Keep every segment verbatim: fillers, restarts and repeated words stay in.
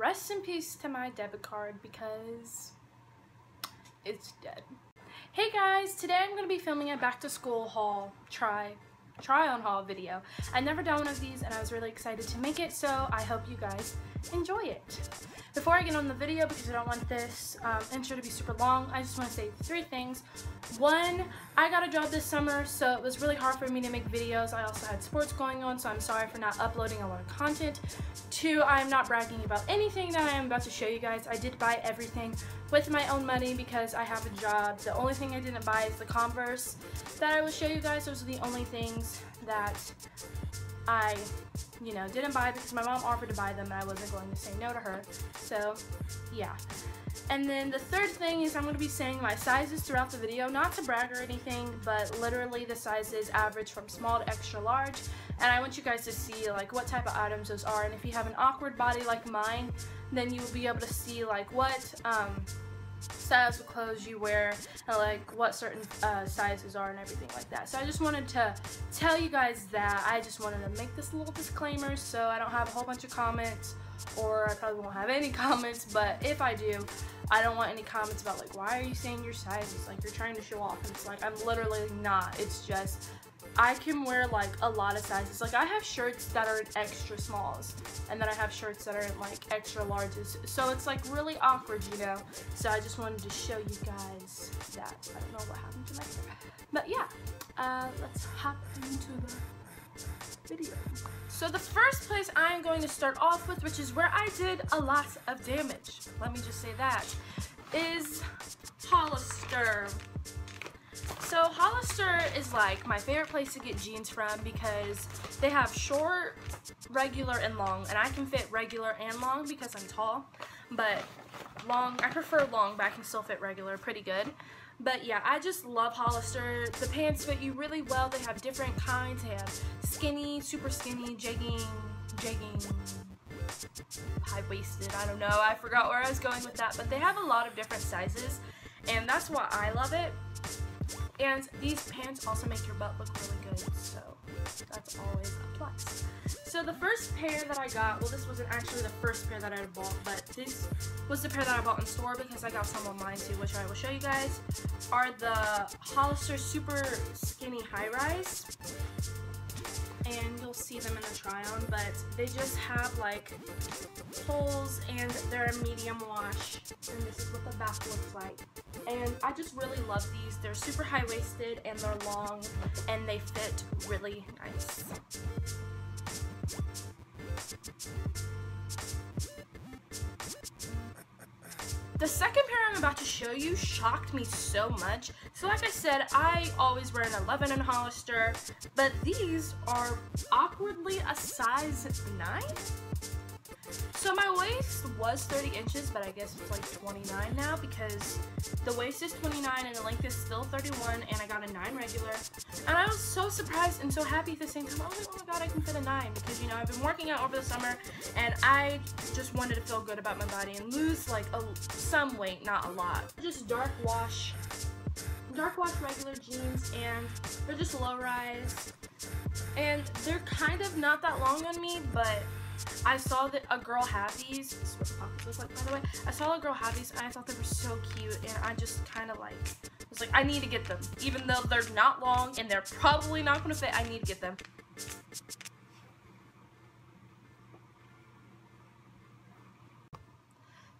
Rest in peace to my debit card because it's dead. Hey guys, today I'm going to be filming a back to school haul try try on haul video. I've never done one of these and I was really excited to make it, so I hope you guys enjoy it. Before I get on the video, because I don't want this um, intro to be super long, I just want to say three things. One, I got a job this summer, so it was really hard for me to make videos. I also had sports going on, so I'm sorry for not uploading a lot of content. Two, I'm not bragging about anything that I am about to show you guys. I did buy everything with my own money because I have a job. The only thing I didn't buy is the Converse that I will show you guys. Those are the only things that I, you know, didn't buy because my mom offered to buy them and I wasn't going to say no to her. So, yeah. And then the third thing is I'm going to be saying my sizes throughout the video, not to brag or anything, but literally the sizes average from small to extra large. And I want you guys to see like what type of items those are. And if you have an awkward body like mine, then you will be able to see like what um, styles of clothes you wear and like what certain uh, sizes are and everything like that. So I just wanted to tell you guys that. I just wanted to make this little disclaimer so I don't have a whole bunch of comments, or I probably won't have any comments, but if I do, I don't want any comments about like, why are you saying your sizes? Like, you're trying to show off. And it's like, I'm literally not. It's just, I can wear like a lot of sizes. Like, I have shirts that are in extra smalls, and then I have shirts that are in like extra larges. So it's like really awkward, you know? So I just wanted to show you guys that. I don't know what happened to my hair. But yeah, uh, let's hop into the video. So the first place I'm going to start off with, which is where I did a lot of damage, let me just say that, is Hollister. So Hollister is like my favorite place to get jeans from because they have short, regular, and long, and I can fit regular and long because I'm tall, but long, I prefer long, but I can still fit regular pretty good. But yeah, I just love Hollister. The pants fit you really well. They have different kinds. They have skinny, super skinny, jegging, jegging, high-waisted. I don't know. I forgot where I was going with that. But they have a lot of different sizes, and that's why I love it. And these pants also make your butt look really good, so that's always a plus. So the first pair that I got, well, this wasn't actually the first pair that I bought, but this was the pair that I bought in store because I got some online too, which I will show you guys, are the Hollister Super Skinny High Rise. And you'll see them in the try on, but they just have like holes and they're a medium wash. And this is what the back looks like. And I just really love these. They're super high waisted and they're long and they fit really nice. The second pair I'm about to show you shocked me so much. So like I said, I always wear an eleven in Hollister, but these are awkwardly a size nine. So my waist was thirty inches, but I guess it's like twenty-nine now because the waist is twenty-nine and the length is still thirty-one, and I got a nine regular. And I was so surprised and so happy at the same time. I was like, oh my god, I can fit a nine because, you know, I've been working out over the summer and I just wanted to feel good about my body and lose like a, some weight, not a lot. Just dark wash, dark wash regular jeans, and they're just low rise. And they're kind of not that long on me, but I saw that a girl had these. This is what the pocket was like, by the way. I saw a girl have these and I thought they were so cute, and I just kind of like was like, I need to get them. Even though they're not long and they're probably not going to fit, I need to get them.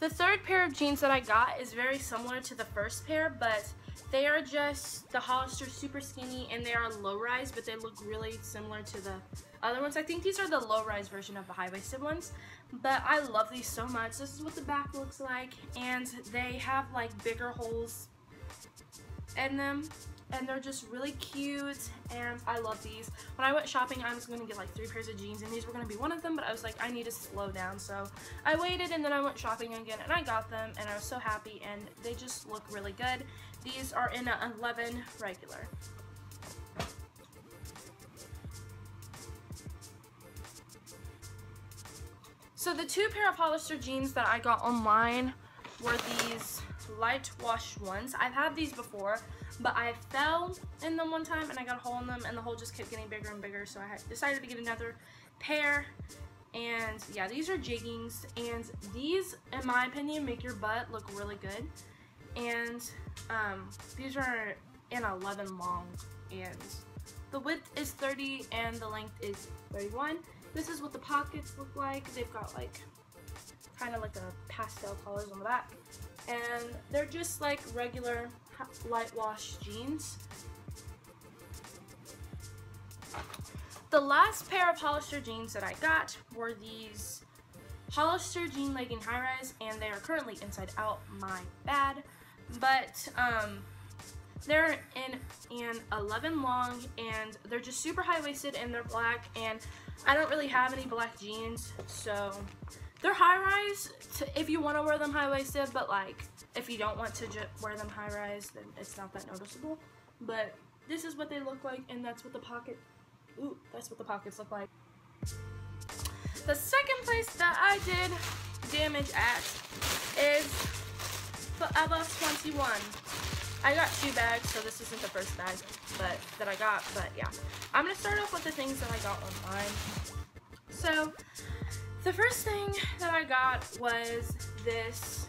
The third pair of jeans that I got is very similar to the first pair, but they are just the Hollister Super Skinny, and they are low-rise, but they look really similar to the other ones. I think these are the low-rise version of the high-waisted ones, but I love these so much. This is what the back looks like, and they have like bigger holes in them, and they're just really cute, and I love these. When I went shopping, I was going to get like three pairs of jeans, and these were going to be one of them, but I was like, I need to slow down, so I waited, and then I went shopping again, and I got them, and I was so happy, and they just look really good. These are in an eleven regular. So the two pair of Hollister jeans that I got online were these light wash ones. I've had these before, but I fell in them one time and I got a hole in them, and the hole just kept getting bigger and bigger, so I decided to get another pair, And yeah, these are jiggings, and these, in my opinion, make your butt look really good. And um, these are an eleven long, and the width is thirty and the length is thirty-one. This is what the pockets look like. They've got like kind of like a pastel colors on the back, and they're just like regular light wash jeans. The last pair of Hollister jeans that I got were these Hollister jean legging high-rise, and they are currently inside out, my bad, but um, they're in an eleven long, and they're just super high-waisted, and they're black, and I don't really have any black jeans, so they're high-rise if you want to wear them high-waisted, but like if you don't want to ju wear them high-rise, then it's not that noticeable. But this is what they look like, and that's what the pocket ooh, that's what the pockets look like. The second place that I did damage at is Forever twenty-one. I got two bags, so this isn't the first bag but that I got, but yeah. I'm gonna start off with the things that I got online. So the first thing that I got was this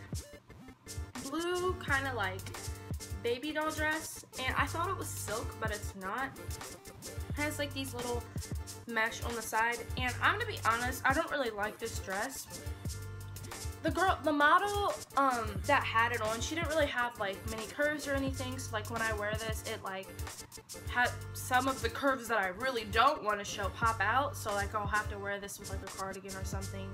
blue kind of like baby doll dress, and I thought it was silk, but it's not. It has like these little mesh on the side, and I'm gonna be honest, I don't really like this dress. The girl, the model um, that had it on, she didn't really have like many curves or anything, so like when I wear this, it like had some of the curves that I really don't want to show pop out, so like I'll have to wear this with like a cardigan or something,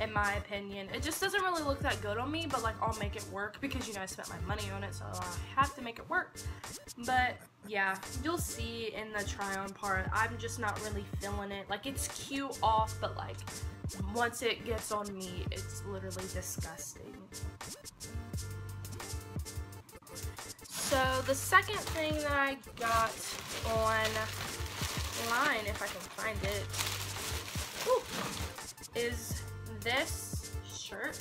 in my opinion. It just doesn't really look that good on me, but like I'll make it work because you know I spent my money on it, so I have to make it work. But yeah, you'll see in the try on part, I'm just not really feeling it. Like it's cute off, but like once it gets on me, it's literally disgusting. So the second thing that I got online, if I can find it, ooh, is this shirt,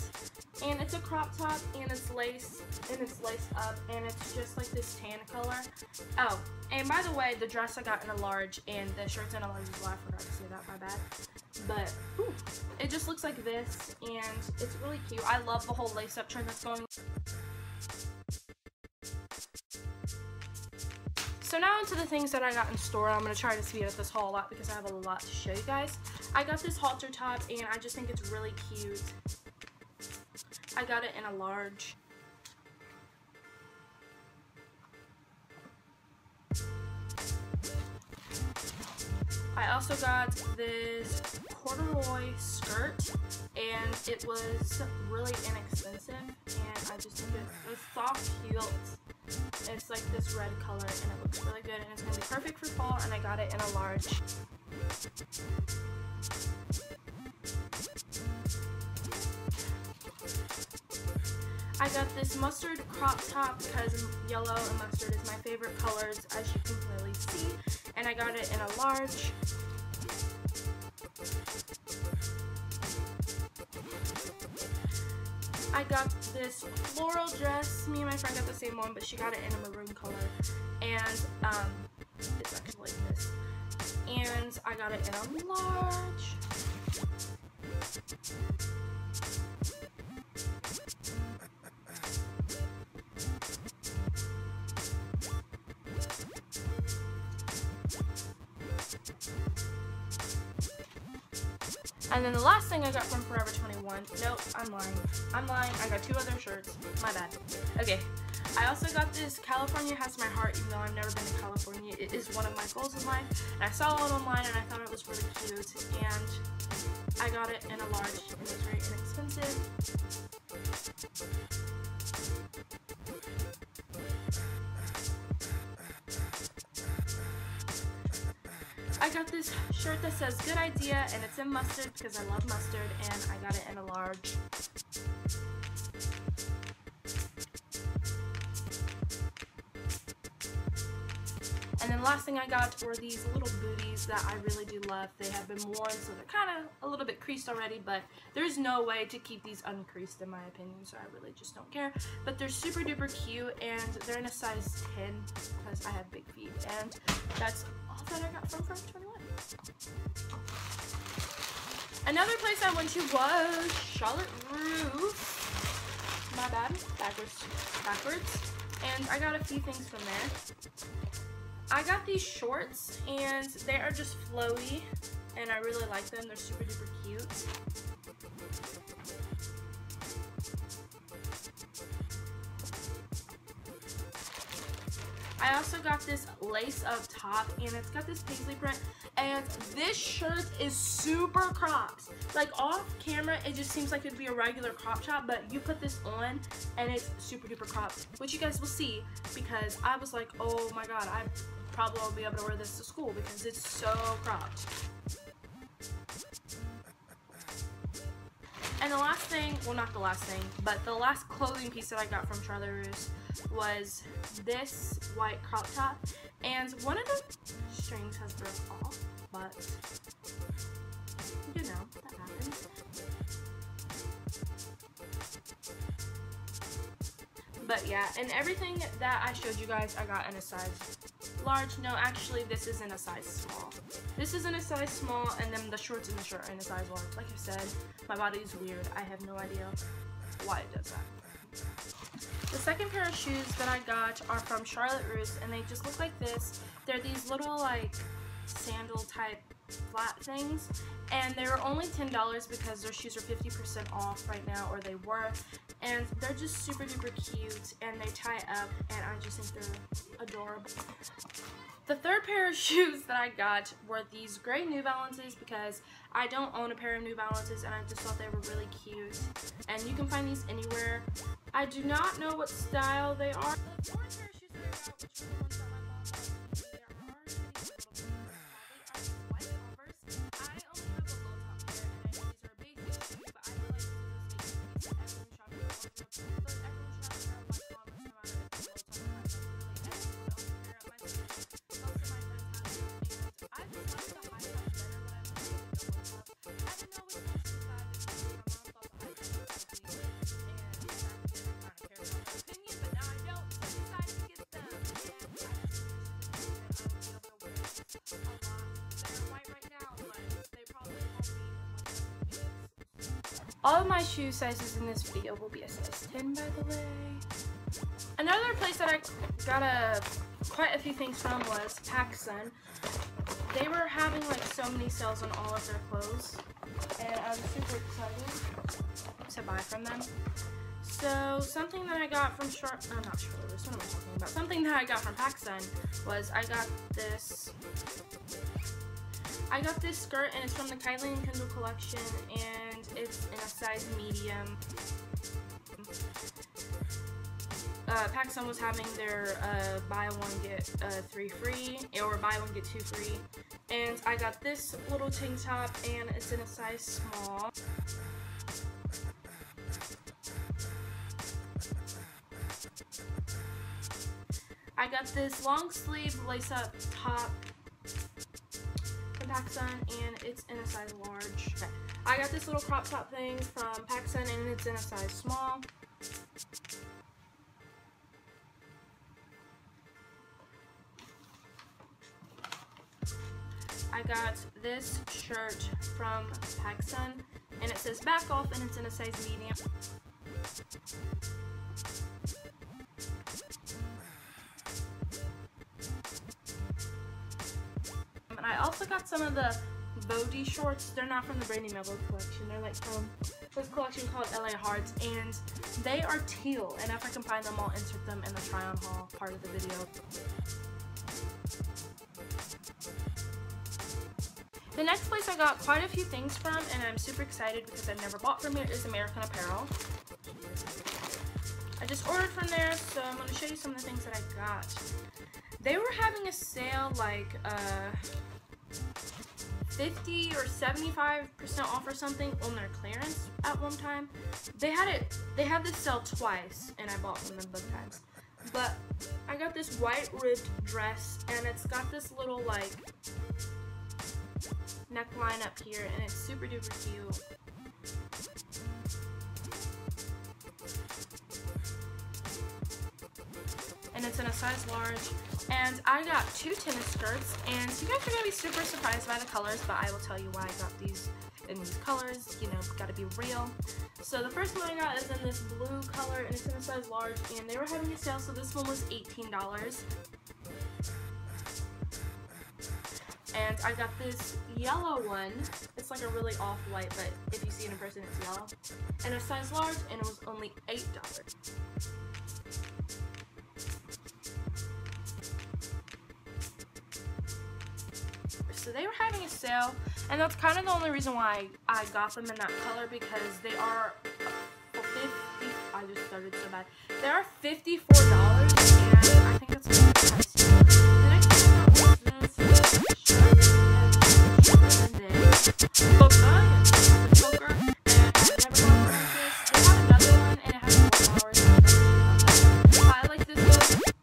and it's a crop top, and it's lace, and it's laced up, and it's just like this tan color. Oh, and by the way, the dress I got in a large, and the shirt's in a large as well. I forgot to say that, my bad. But ooh, it just looks like this, and it's really cute. I love the whole lace-up trend that's going on. So now into the things that I got in store. I'm going to try to speed up this haul a lot because I have a lot to show you guys. I got this halter top, and I just think it's really cute. I got it in a large. I also got this corduroy skirt, and it was really inexpensive, and I just think it was soft, cute. It's like this red color, and it looks really good, and it's going to be perfect for fall, and I got it in a large. I got this mustard crop top because yellow and mustard is my favorite colors, as you can clearly see, and I got it in a large. I got this floral dress. Me and my friend got the same one, but she got it in a maroon color, and um, it's actually like this, and I got it in a large. And then the last thing I got from Forever twenty-one, nope, I'm lying, I'm lying, I got two other shirts, my bad. Okay, I also got this California Has My Heart, even though I've never been to California, it is one of my goals in life, and I saw it online and I thought it was really cute, and I got it in a large, and it was very inexpensive. I got this shirt that says good idea, and it's in mustard because I love mustard, and I got it in a large. And then the last thing I got were these little booties that I really do love. They have been worn, so they're kind of a little bit creased already, but there's no way to keep these uncreased in my opinion, so I really just don't care. But they're super duper cute, and they're in a size ten because I have big feet, and that's that I got from Forever twenty-one. Another place I went to was Charlotte Russe. My bad. Backwards. Backwards. And I got a few things from there. I got these shorts, and they are just flowy, and I really like them. They're super duper cute. I also got this lace up top, and it's got this paisley print, and this shirt is super cropped. Like, off camera it just seems like it'd be a regular crop top, but you put this on and it's super duper cropped, which you guys will see, because I was like, oh my god, I probably won't be able to wear this to school because it's so cropped. And the last thing, well not the last thing, but the last clothing piece that I got from Charlotte Russe was this white crop top, and one of the strings has broke off, but you know, that happens. But yeah, and everything that I showed you guys I got in a size large. No, actually this isn't a size small. This isn't a size small, and then the shorts and the shirt are in a size large. Like I said, my body's weird. I have no idea why it does that. The second pair of shoes that I got are from Charlotte Russe, and they just look like this. They're these little like sandal type flat things, and they were only ten dollars because their shoes are fifty percent off right now, or they were, and they're just super duper cute, and they tie up, and I just think they're adorable. The third pair of shoes that I got were these gray New Balances, because I don't own a pair of New Balances, and I just thought they were really cute, and you can find these anywhere. I do not know what style they are. The fourth pair of shoes that I got, which were the ones that my mom bought. All of my shoe sizes in this video will be a size ten, by the way. Another place that I got a, quite a few things from was PacSun. They were having like so many sales on all of their clothes, and I was super excited to buy from them. So something that I got from Char- I'm not sure this one I'm talking about. Something that I got from PacSun was I got this. I got this skirt, and it's from the Kylie and Kendall collection, and it's in a size medium. Uh, PacSun was having their uh, buy one get uh, three free, or buy one get two free. And I got this little tank top, and it's in a size small. I got this long sleeve lace up top from PacSun, and it's in a size large. Okay. I got this little crop top thing from PacSun, and it's in a size small. I got this shirt from PacSun, and it says back off, and it's in a size medium. And I also got some of the Bodhi shorts. They're not from the Brandy Melville collection. They're like from this collection called L A Hearts, and they are teal, and if I can find them, I'll insert them in the try on haul part of the video. The next place I got quite a few things from, and I'm super excited because I've never bought from here, is American Apparel. I just ordered from there, so I'm going to show you some of the things that I got. They were having a sale like uh fifty or seventy-five percent off or something on their clearance at one time. They had it, they had this sale twice, and I bought from them both times. But I got this white ribbed dress, and it's got this little like neckline up here, and it's super duper cute. And it's in a size large. And I got two tennis skirts, and you guys are going to be super surprised by the colors, but I will tell you why I got these in these colors, you know, gotta be real. So the first one I got is in this blue color, and it's in a size large, and they were having a sale, so this one was eighteen dollars. And I got this yellow one. It's like a really off-white, but if you see it in person, it's yellow. And a size large, and it was only eight dollars. So they were having a sale, and that's kind of the only reason why I got them in that color, because they are fifty. I just started so bad. They are fifty-four dollars, and I think that's a good price. The next one was this Charlotte Russe poker, and I've never gone like this. They have another one, and it has more flowers. I like this one. It's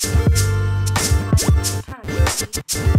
kind of tricky.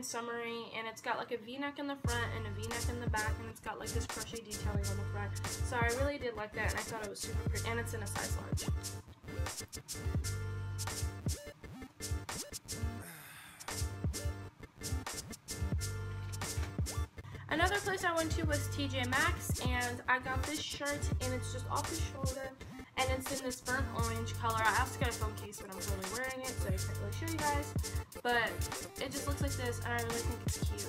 Summery, and it's got like a v-neck in the front and a v-neck in the back, and it's got like this crochet detailing on the front, so I really did like that, and I thought it was super pretty, and it's in a size large. Another place I went to was T J Maxx, and I got this shirt, and it's just off the shoulder, and it's in this burnt orange color. I also got a phone case, but I'm totally wearing it, so I can't really show you guys. But it just looks like this, and I really think it's cute.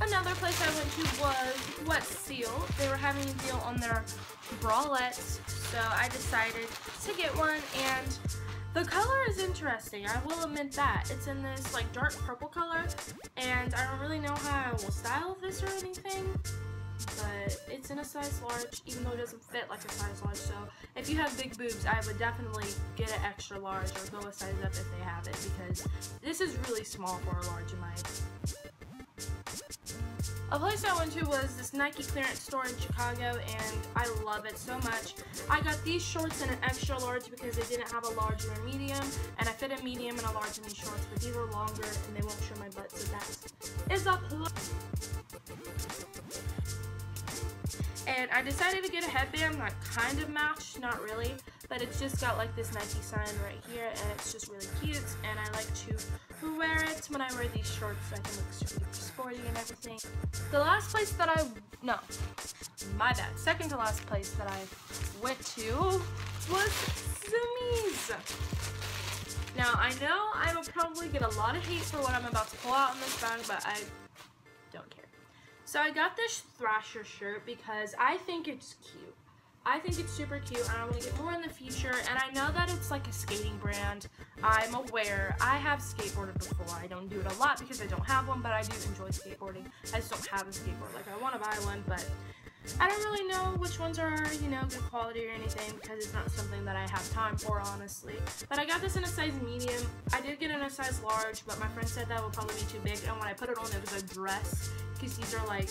Another place I went to was Wet Seal. They were having a deal on their bralettes, so I decided to get one, and the color is interesting, I will admit that. It's in this like dark purple color, and I don't really know how I will style this or anything, but it's in a size large, even though it doesn't fit like a size large, so if you have big boobs, I would definitely get an extra large or go a size up if they have it, because this is really small for a large in my opinion. A place I went to was this Nike clearance store in Chicago, and I love it so much. I got these shorts in an extra large because they didn't have a large or a medium, and I fit a medium and a large in these shorts, but these are longer and they won't show my butt, so that is a plus. And I decided to get a headband that kind of matched, not really, but it's just got like this Nike sign right here, and it's just really cute, and I like to wear it when I wear these shorts so I can look super sporty and everything. The last place that I, no, my bad, second to last place that I went to was Zumi's. Now, I know I will probably get a lot of hate for what I'm about to pull out in this bag, but I don't care. So I got this Thrasher shirt because I think it's cute. I think it's super cute, and I want to get more in the future, and I know that it's like a skating brand. I'm aware. I have skateboarded before. I don't do it a lot because I don't have one, but I do enjoy skateboarding. I just don't have a skateboard. Like, I want to buy one, but I don't really know which ones are, you know, good quality or anything because it's not something that I have time for, honestly. But I got this in a size medium. I did get in a size large, but my friend said that would probably be too big. And when I put it on, it was a dress because these are like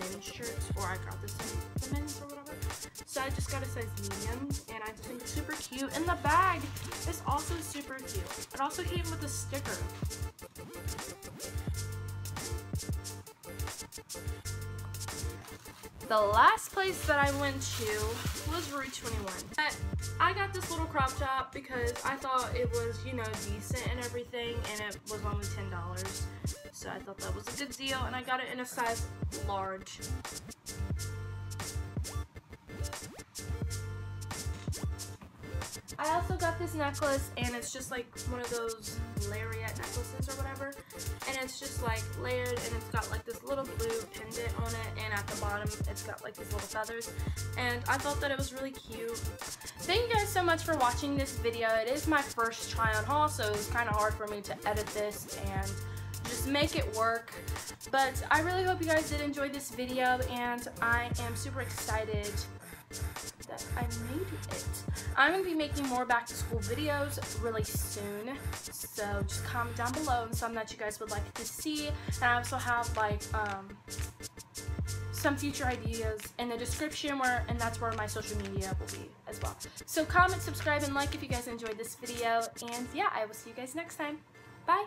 men's shirts, or I got this in the men's or whatever. So I just got a size medium, and I think it's super cute. And the bag is also super cute. It also came with a sticker. The last place that I went to was Rue twenty-one. But I got this little crop top because I thought it was, you know, decent and everything, and it was only ten dollars. So I thought that was a good deal, and I got it in a size large. I also got this necklace, and it's just like one of those lariat necklaces or whatever, and it's just like layered, and it's got like this little blue pendant on it, and at the bottom it's got like these little feathers, and I thought that it was really cute. Thank you guys so much for watching this video. It is my first try on haul, so it was kind of hard for me to edit this and just make it work, but I really hope you guys did enjoy this video, and I am super excited that I made it. I'm going to be making more back to school videos really soon, so just comment down below and some that you guys would like to see, and I also have like um, some future ideas in the description, where and that's where my social media will be as well. So comment, subscribe, and like if you guys enjoyed this video, and yeah, I will see you guys next time. Bye!